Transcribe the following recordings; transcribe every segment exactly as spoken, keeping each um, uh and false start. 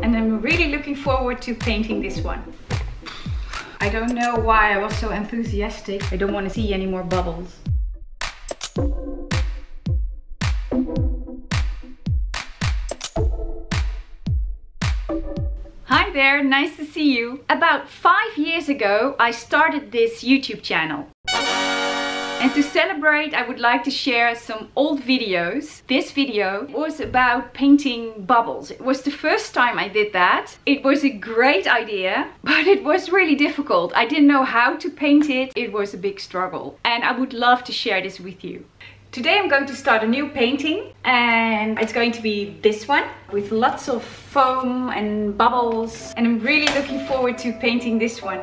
And I'm really looking forward to painting this one. I don't know why I was so enthusiastic. I don't want to see any more bubbles. Hi there, nice to see you. About five years ago, I started this YouTube channel. And to celebrate, I would like to share some old videos. This video was about painting bubbles. It was the first time I did that. It was a great idea, but it was really difficult. I didn't know how to paint it. It was a big struggle. And I would love to share this with you. Today I'm going to start a new painting, and it's going to be this one with lots of foam and bubbles. And I'm really looking forward to painting this one.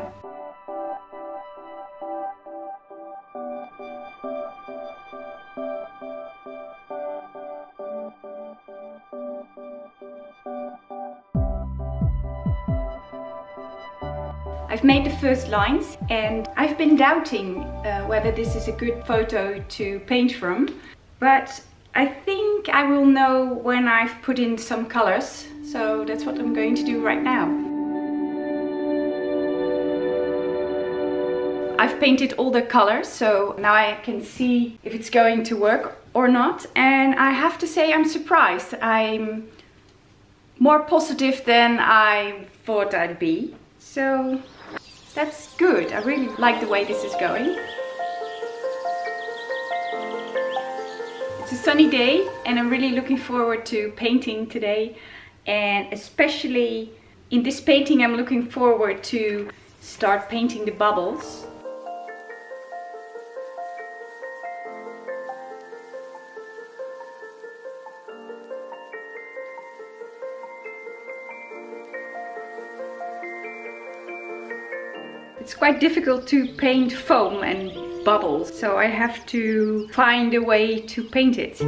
I've made the first lines, and I've been doubting uh, whether this is a good photo to paint from, but I think I will know when I've put in some colors, so that's what I'm going to do right now. I've painted all the colors, so now I can see if it's going to work or not, and I have to say I'm surprised. I'm more positive than I thought I'd be, so that's good. I really like the way this is going. It's a sunny day and I'm really looking forward to painting today. And especially in this painting, I'm looking forward to start painting the bubbles. It's quite difficult to paint foam and bubbles, so I have to find a way to paint it.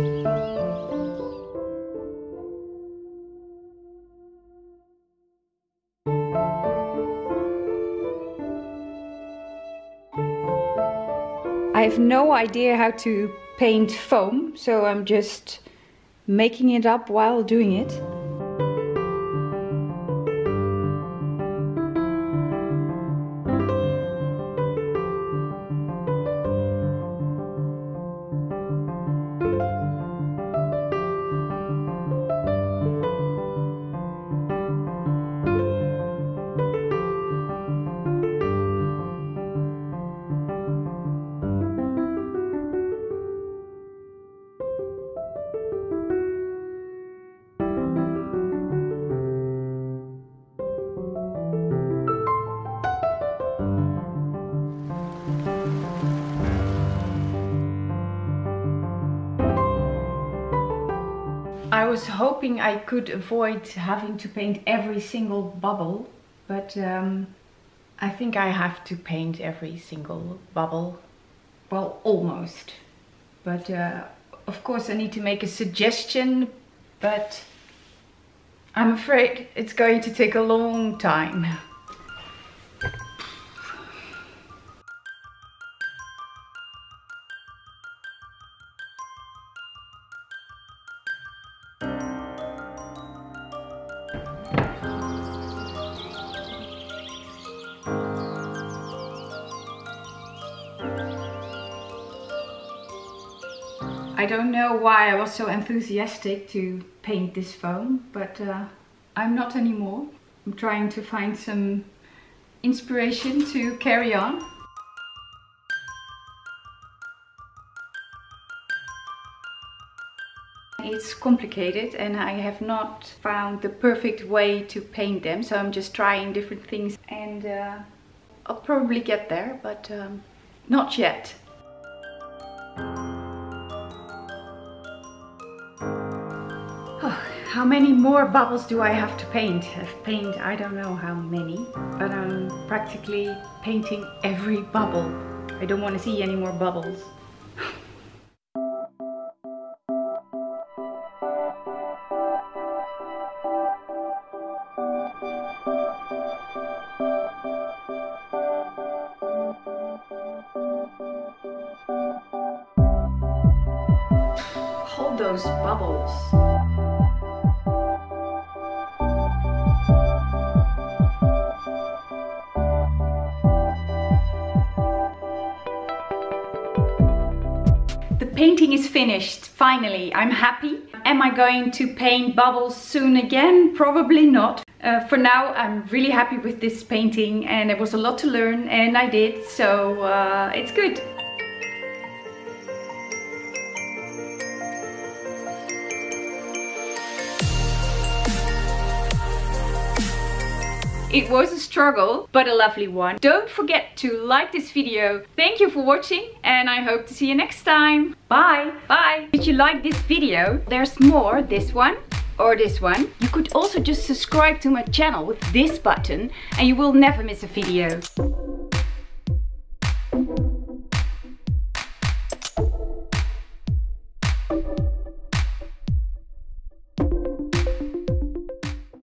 I have no idea how to paint foam, so I'm just making it up while doing it. I was hoping I could avoid having to paint every single bubble, but um, I think I have to paint every single bubble. Well, almost. But uh, of course I need to make a suggestion, but I'm afraid it's going to take a long time. I don't know why I was so enthusiastic to paint this foam, but uh, I'm not anymore. I'm trying to find some inspiration to carry on. It's complicated and I have not found the perfect way to paint them, so I'm just trying different things, and uh, I'll probably get there, but um, not yet. How many more bubbles do I have to paint? I've painted, I don't know how many, but I'm practically painting every bubble. I don't want to see any more bubbles. Hold those bubbles. painting is finished, finally. I'm happy. Am I going to paint bubbles soon again? Probably not. Uh, for now, I'm really happy with this painting, and there was a lot to learn, and I did, so uh, it's good. It was a struggle, but a lovely one. Don't forget to like this video. Thank you for watching, and I hope to see you next time. Bye. Bye. Did you like this video? There's more, this one or this one. You could also just subscribe to my channel with this button, and you will never miss a video.